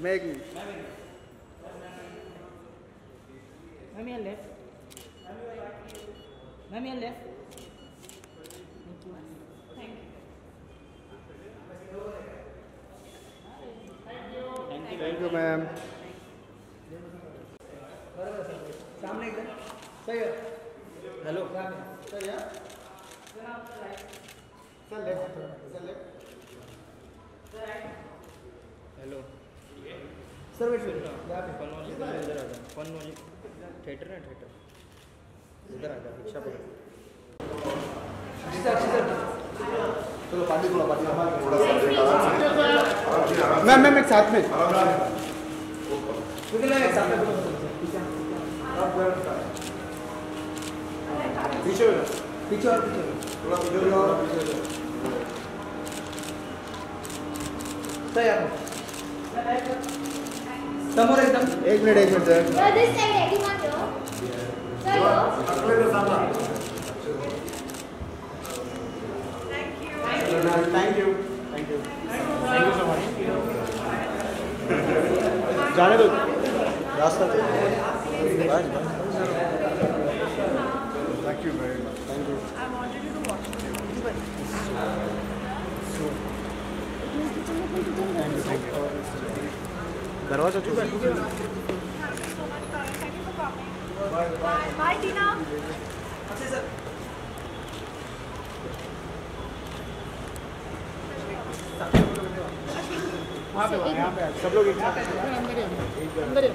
Megan. Mami, al left. Mami, al left. Thank you. Thank you, ma'am. Hello. Sir, yeah. Sir, left. Sir, left. Sir, right. Hello. Sir wait wait यहाँ पे पनौजी इधर आ जाओ पनौजी theatre है theatre इधर आ जाओ rickshaw पकड़ sir चलो party थोड़ा पार्टी हमारा मैम एक साथ में एक साथ में पीछे पीछे और पीछे थोड़ा पीछे और पीछे सही आप समोर एकदम एक minute sir sir this side ready मत हो सर हो अगले के साथ thank you thank you thank you thank you so much जाने दो रास्ता पे thank you very much thank you I wanted you to watch but दरवाजा चुका है बाय टीना अच्छे सर वहाँ पे यहाँ पे सब लोग एक साथ अंदर है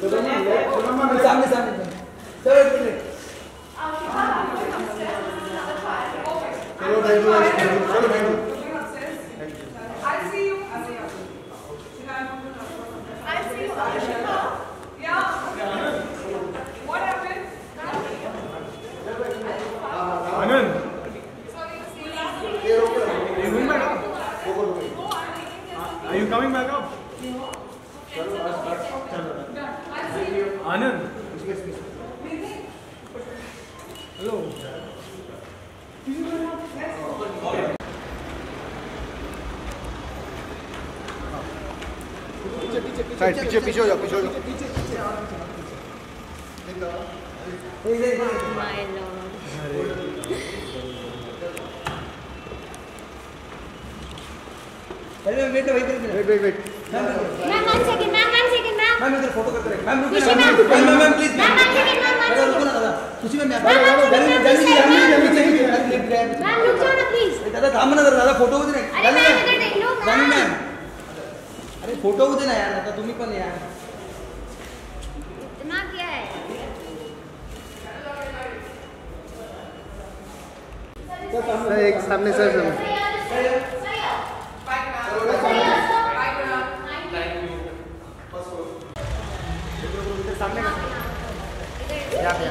तो सामने सामने सर एक मिनट चलो थैंक यू चलो thank you I see you I see you Ashika या what happened Anand sorry see you coming back up are you coming back up Anand, hello. Side, पीछे पीछे हो जाओ पीछे हो जाओ. My lord. Hello, wait, wait, wait, wait, wait. Ma'am, one second, ma'am, one second, ma'am. Ma'am, इधर photo करते रहिए. Ma'am, रुकिए. Ma'am, ma'am, please. Ma'am, one second, ma'am, one second. रुको ना दादा. खुशी में मैं. Ma'am, जल्दी, जल्दी, जल्दी, जल्दी. Ma'am, रुक जाओ ना please. दादा थाम ना दादा फोटो उधर नहीं. अरे ma'am इधर देख लो. Ma'am, ma'am. अरे फोटो उधर ना यार ना तुम ही पन यार. इतना क्या है? सर एक सामने सर सामने. सामने का क्या क्या